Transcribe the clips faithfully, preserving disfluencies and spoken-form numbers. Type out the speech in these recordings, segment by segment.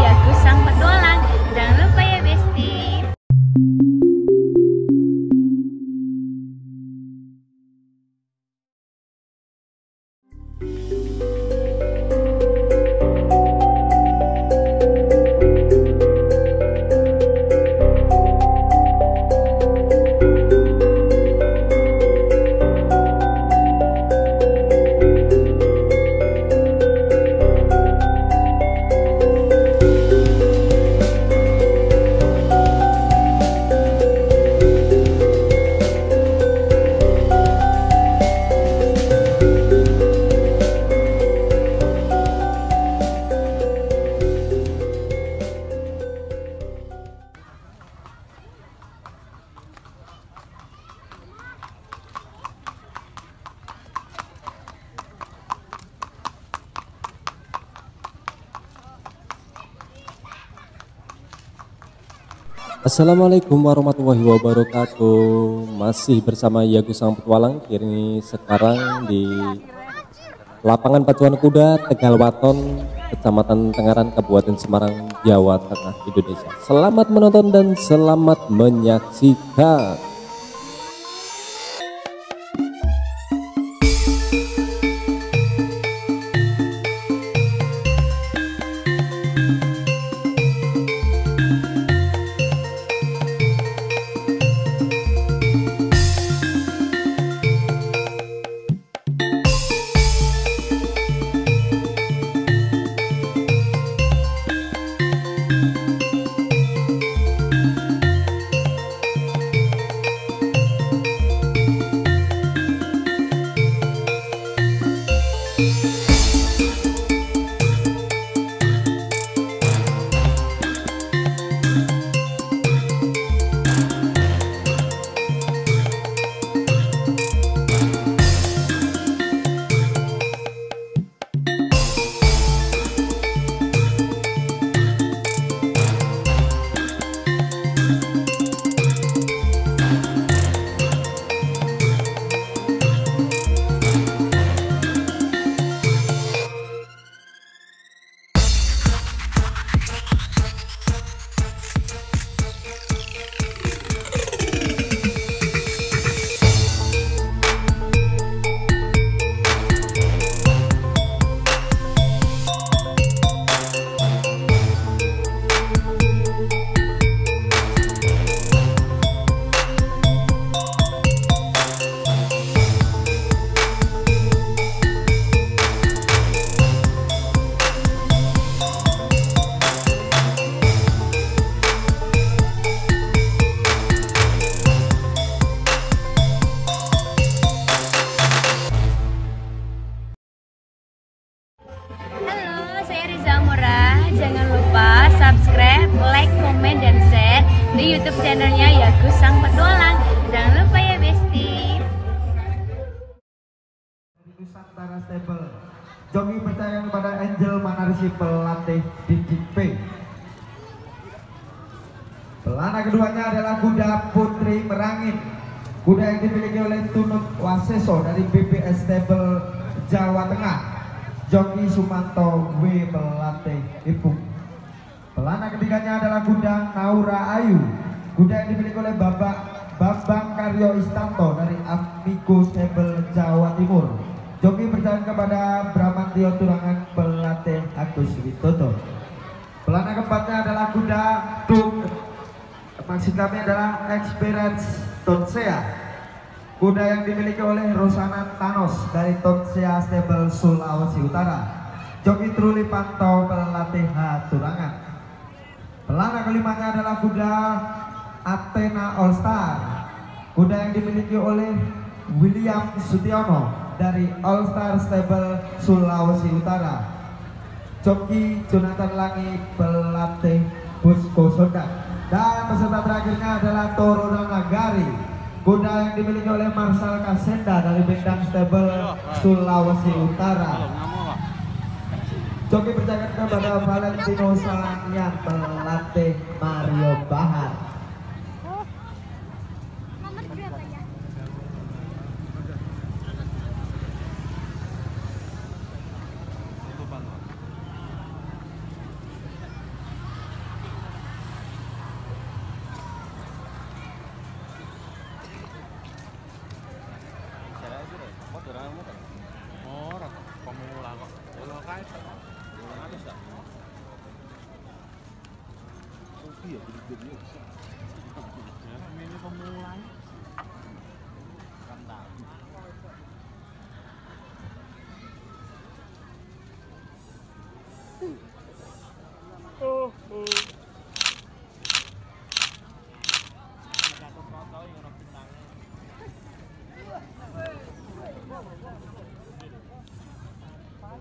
Yagus Sang Petualang. Jangan lupa ya Besti. Assalamualaikum warahmatullahi wabarakatuh. Masih bersama Yagus Sang Petualang. Kini sekarang di Lapangan Pacuan Kuda Tegalwaton, Kecamatan Tengaran, Kabupaten Semarang, Jawa Tengah, Indonesia. Selamat menonton dan selamat menyaksikan. Pelana keduanya adalah kuda Putri Merangin, kuda yang dimiliki oleh Tunut Waseso dari B B S Table Jawa Tengah, joki Sumanto W melatih ibu. Pelana ketiganya adalah kuda Naura Ayu, kuda yang dimiliki oleh Bapak Bambang Karyo Istanto dari Amigo Table Jawa Timur, joki berjalan kepada Bramantyo Turangan pelatih Agus Rito To. Pelana keempatnya adalah kuda Duk maksud kami adalah Esperance Tonsia, kuda yang dimiliki oleh Rosana Tanos dari Tonsia Stable Sulawesi Utara, joki Truli Panto pelatih Turangan. Pelana kelimanya adalah kuda Athena All Star, kuda yang dimiliki oleh William Sudiono dari All Star Stable Sulawesi Utara, joki Jonathan Langi pelatih Busko Sodak. Dan peserta terakhirnya adalah Torona Nagari, kuda yang dimiliki oleh Marsal Kasenda dari Bintang Stable Sulawesi Utara, joki berjaga kepada Valentino Salangian pelatih Mario Bahar. iya, gede-gede bisa. Ini pemulai. Kantang. Oh, oh.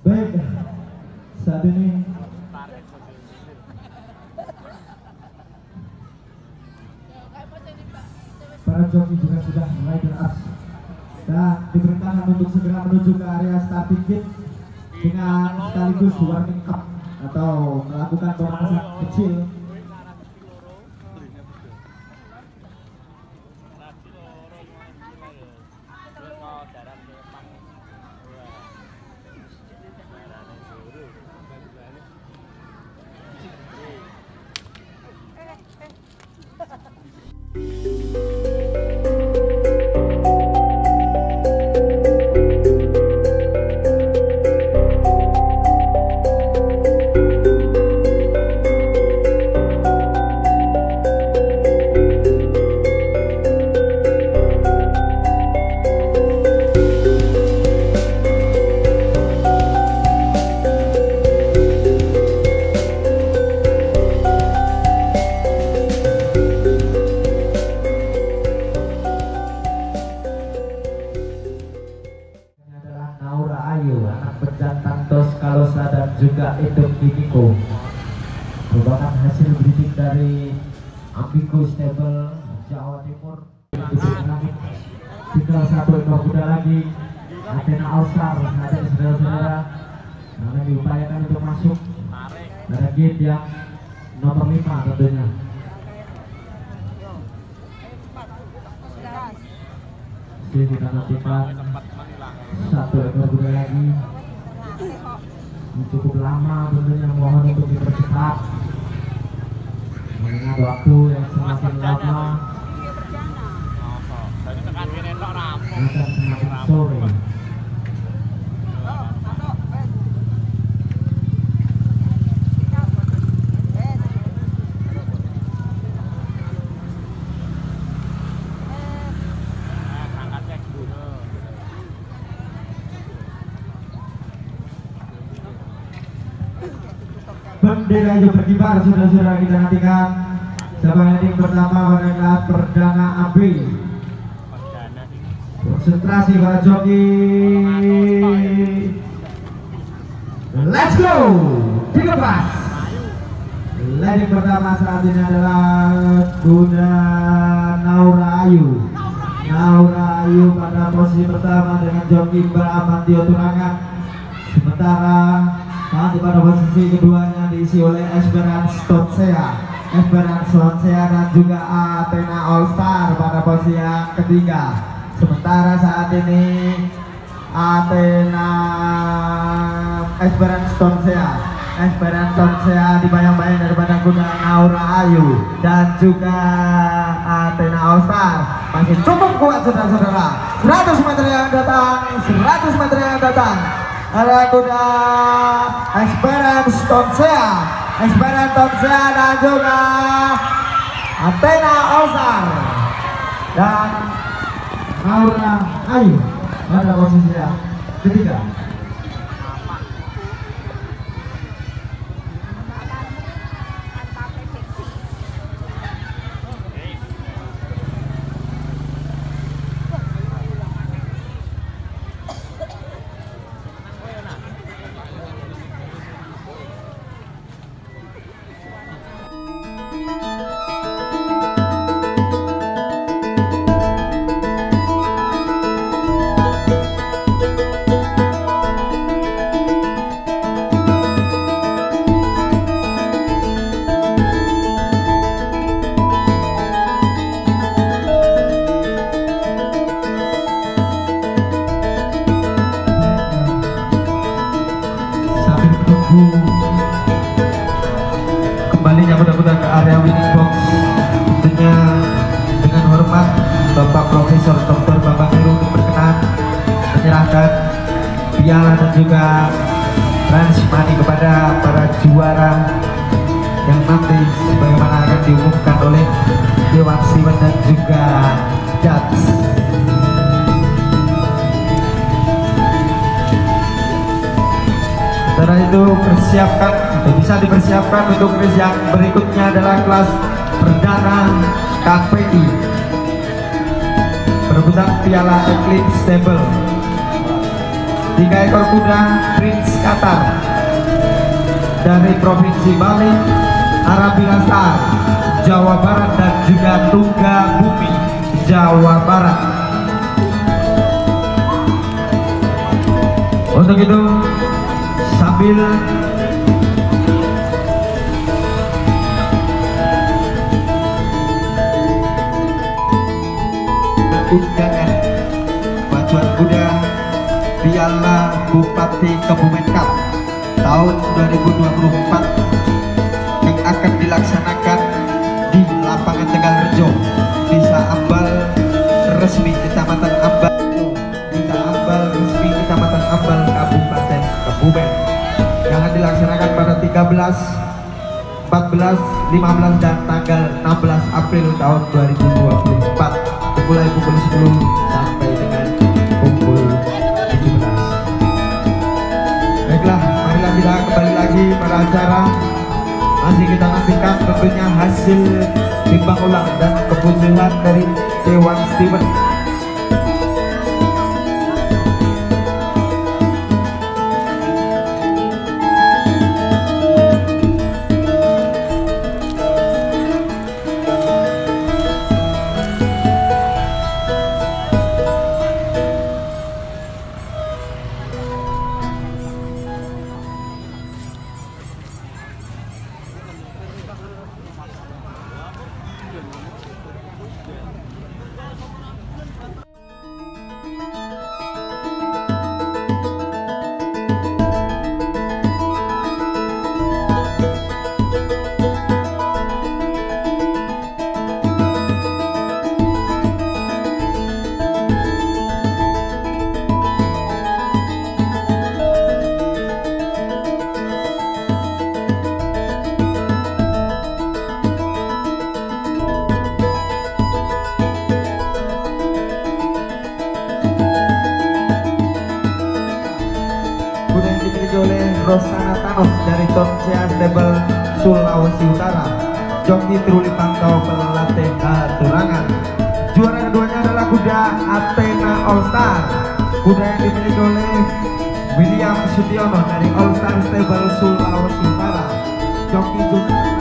Baik, saat ini para joki juga sudah mulai beraksi dan diperintahkan untuk segera menuju ke area starting gate dengan sekaligus warming up atau melakukan pemanasan kecil. Bendera hijau berkibar, saudara-saudara, kita nantikan siapa yang pertama warna perdana A B. Konsentrasi para joki. Let's go. Dilepas. Lane pertama saat ini adalah Bunda Naura Ayu. Naura Ayu pada posisi pertama dengan joki Bramantyo Turangan. Sementara nanti pada posisi keduanya diisi oleh Esperance Tonsia, Esperance Tonsia dan juga Athena All Star pada posisi yang ketiga. Sementara saat ini Athena Esperance Tonsia, Esperance Tonsia dibayang-bayang daripada kuda Naura Ayu dan juga Athena All Star masih cukup kuat, saudara-saudara. seratus meter yang datang, seratus meter yang datang. Ada kuda Esperance Tonsia, Esperance Tonsia dan juga Athena All Star dan Naura Ayu pada posisi yang ketiga. Kepada para juara yang nanti sebagaimana akan di dipersiapkan bisa dipersiapkan untuk race yang berikutnya adalah kelas perdana K P I perebutan piala Eclipse Stable. Tiga ekor kuda Prince Qatar dari Provinsi Bali, Arabella Star Jawa Barat, dan juga Tunggabumi Jawa Barat. Untuk itu sambil undangan pacuan kuda Piala Bupati Kebumen Cup tahun dua ribu dua puluh empat yang akan dilaksanakan di lapangan Tegal Rejo, Desa Ambal resmi Kecamatan Ambal, Desa Ambal resmi Kecamatan Ambal, Kabupaten Kebumen, yang akan dilaksanakan pada tiga belas, empat belas, lima belas dan tanggal enam belas April tahun dua ribu dua puluh empat. Mulai pukul sepuluh sampai dengan pukul tujuh belas. Baiklah, marilah kita kembali lagi pada acara. Masih kita nantikan tentunya hasil timbang ulang dan keputusan dari Dewan Steven. Rosana Tanos dari Tonsia Stable Sulawesi Utara, joki Truli Panto pelatih Turangan. Juara keduanya adalah kuda Athena All Star, kuda yang dimiliki oleh William Sudiono dari All Star Stable Sulawesi Utara, joki Jonathan Langi.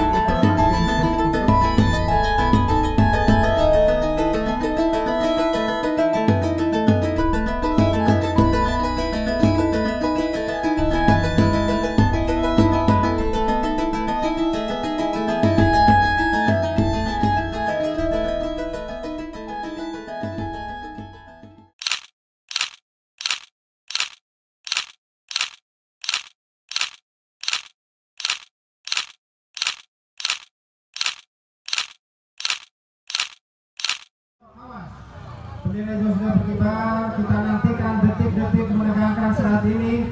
Bendera sudah berkibar, kita nantikan detik-detik menegangkan saat ini.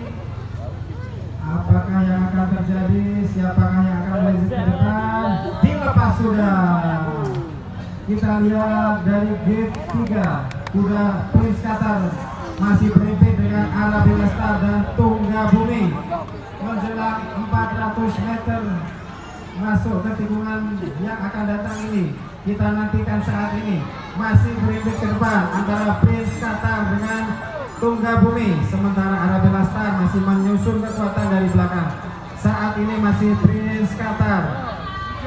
Apakah yang akan terjadi? Siapakah yang akan melaju ke depan? Dilepas sudah. Kita lihat dari gate tiga, kuda Prince Qatar masih berhimpit dengan Arabella Star dan Tunggabumi. Menjelang empat ratus meter masuk ke tikungan yang akan datang ini, kita nantikan saat ini. Masih berhimpit ke depan antara Prince Qatar dengan Tunggabumi, sementara Arabella Star masih menyusun kekuatan dari belakang. Saat ini masih Prince Qatar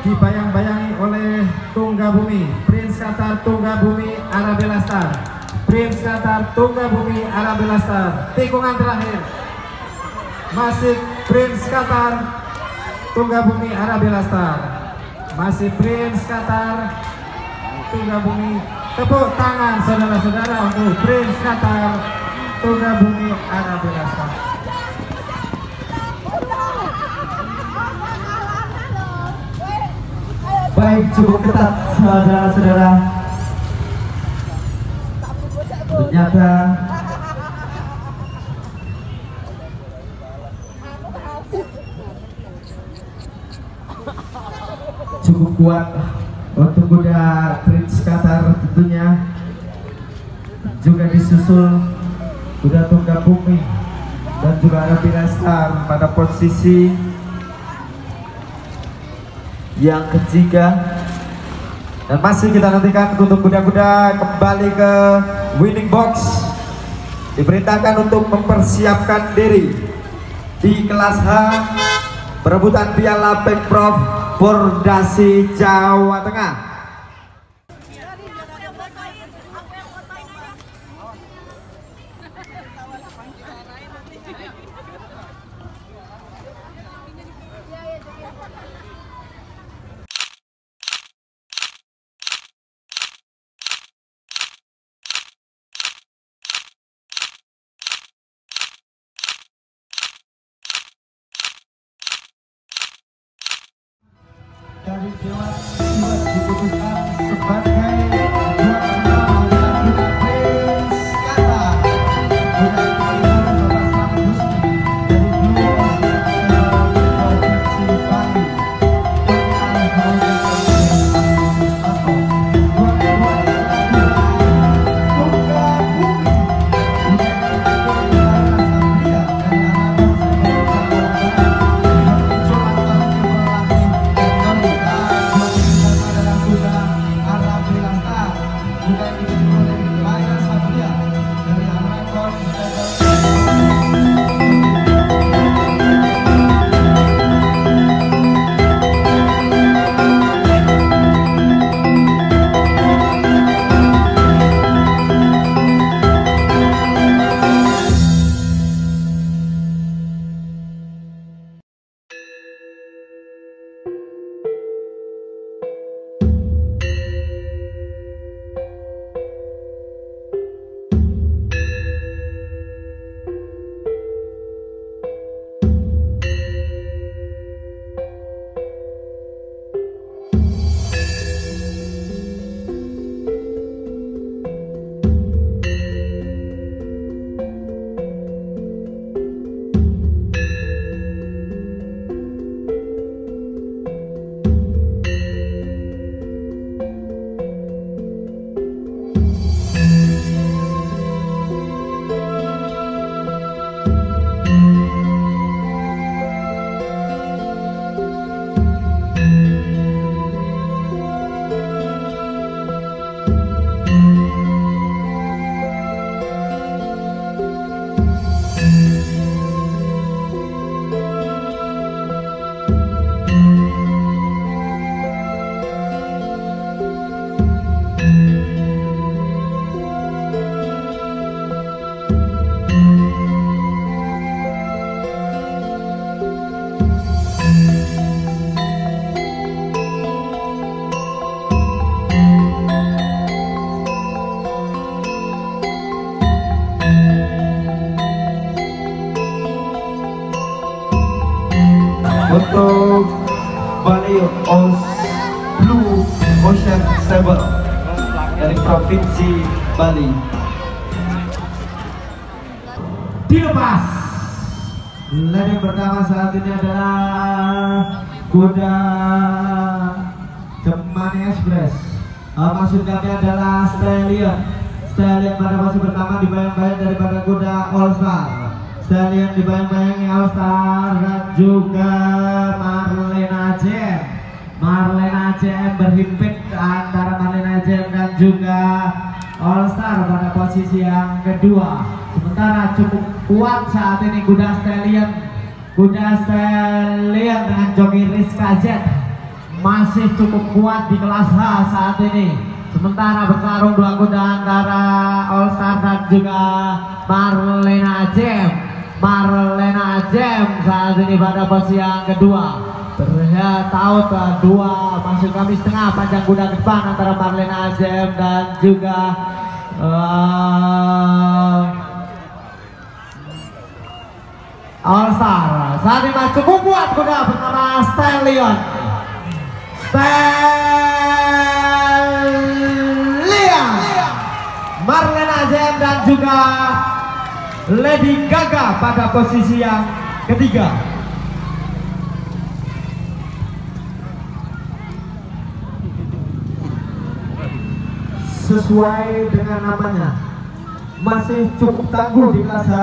dibayang-bayangi oleh Tunggabumi. Prince Qatar, Tunggabumi, Arabella Star. Prince Qatar, Tunggabumi, Arabella Star. Tikungan terakhir masih Prince Qatar, Tunggabumi, Arabella Star. Masih Prince Qatar, Tunggabumi. Tepuk tangan saudara-saudara untuk Prince Qatar, Tunggabumi, Arabella Star. Baik, cukup ketat saudara-saudara. Ternyata cukup kuat untuk kuda Prince Qatar, tentunya juga disusul kuda Tunggabumi dan juga Arabella Star pada posisi yang ketiga. Dan masih kita nantikan untuk kuda-kuda kembali ke winning box. Diperintahkan untuk mempersiapkan diri di kelas H perebutan piala Pemprov Pordasi Jawa Tengah. Dari Dewan Silat diputuskan sebagai juara utama dari Prince Qatar. Kita akan melaksanakan resmi dari B B S Table Provinsi Bali. Tengaran Holding atau dua-dua Tunggabumi. Ini adalah pertandingan Satria dan anak-anak. Dari Provinsi Bali dilepas. Lane pertama saat ini adalah kuda Cemani Express. Uh, maksud kami adalah Stallion. Stallion pada masih pertama dibayang-bayang daripada kuda All Star. Stallion dibayang-bayangi All Star dan juga Marlena James. Marlena James berhimpit antara Marlena James dan juga All Star pada posisi yang kedua. Sementara cukup kuat saat ini kuda Stallion, kuda Stallion dengan joki Rizka Z masih cukup kuat di kelas H saat ini. Sementara bertarung dua kuda antara All Star dan juga Marlena James. Marlena James saat ini pada posisi yang kedua. Berhak taut dua maksud kami setengah panjang kuda depan antara Marlena James dan juga uh, All Star. Saat ini cukup kuat kuda bernama Stallion. Stallion, Marlena James dan juga Lady Gaga pada posisi yang ketiga. Sesuai dengan namanya masih cukup tangguh di kelas H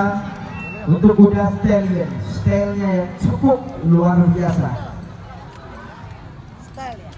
untuk kuda Stallion. Stylenya yang cukup luar biasa. lokal ya.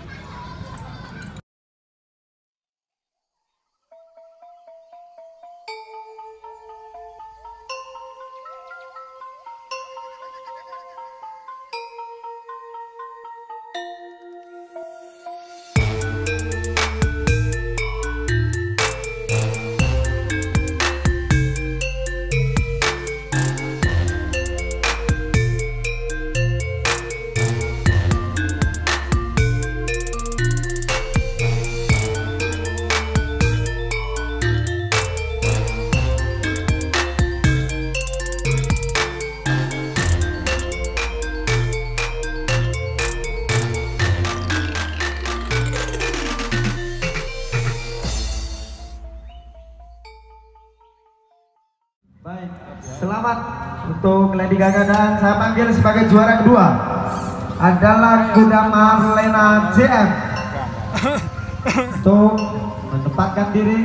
Selamat untuk Lady Gaga, dan saya panggil sebagai juara kedua adalah kuda Marlena James untuk menempatkan diri.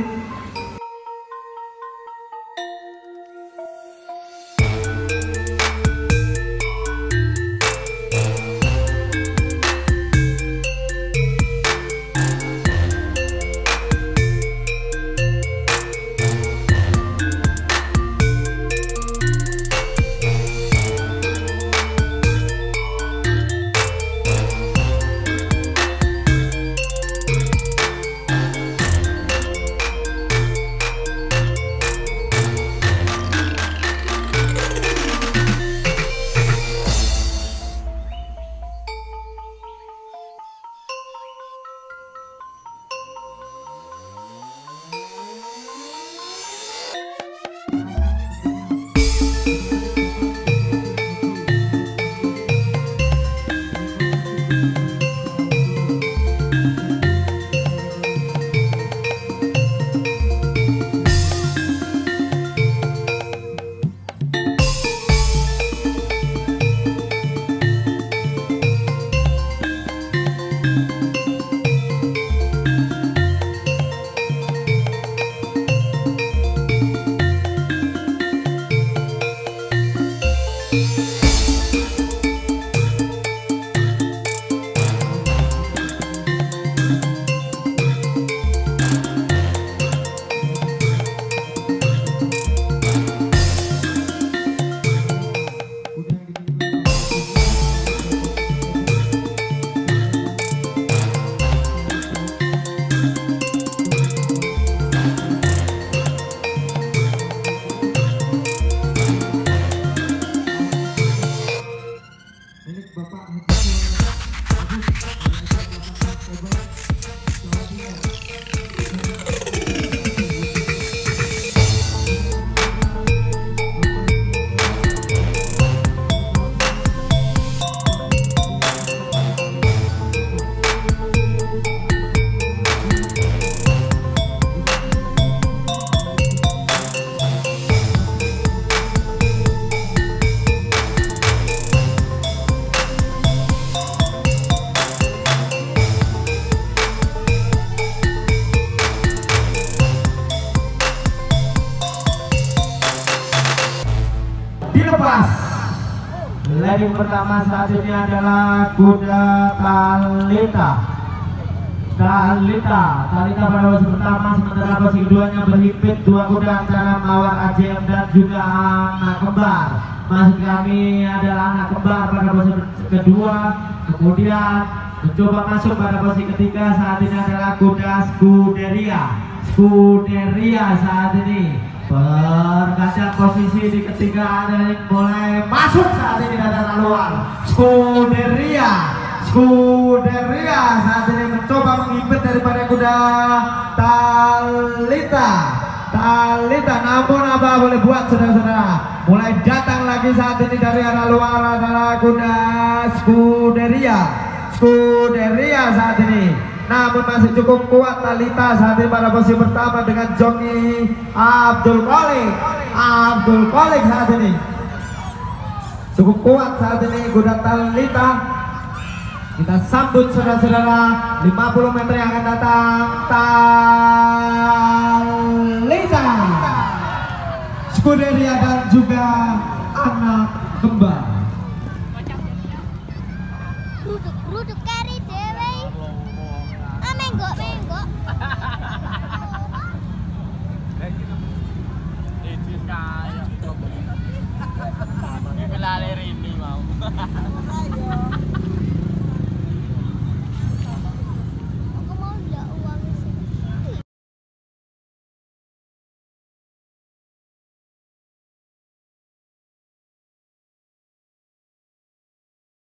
Yang pertama saat ini adalah kuda Talita. Talita, Talita pada posisi pertama, sementara posisi keduanya berhimpit dua kuda antara Mawar A J M dan juga Anak Kembar. Maksud kami adalah Anak Kembar pada posisi kedua, kemudian mencoba masuk pada posisi ketiga saat ini adalah kuda Skuderia. Skuderia saat ini berkaca posisi di ketiga, ada yang boleh masuk saat ini dari luar. Skuderia, Skuderia saat ini mencoba mengimpit daripada kuda Talita. Talita, namun apa boleh buat saudara-saudara. Mulai datang lagi saat ini dari arah luar adalah kuda Skuderia. Skuderia saat ini. Namun masih cukup kuat Talita saat ini pada posisi pertama dengan joki Abdul Kolik. Abdul Kolik saat ini cukup kuat saat ini kuda Talita. Kita sambut saudara-saudara lima puluh meter yang akan datang. Talita, Skuderia dan juga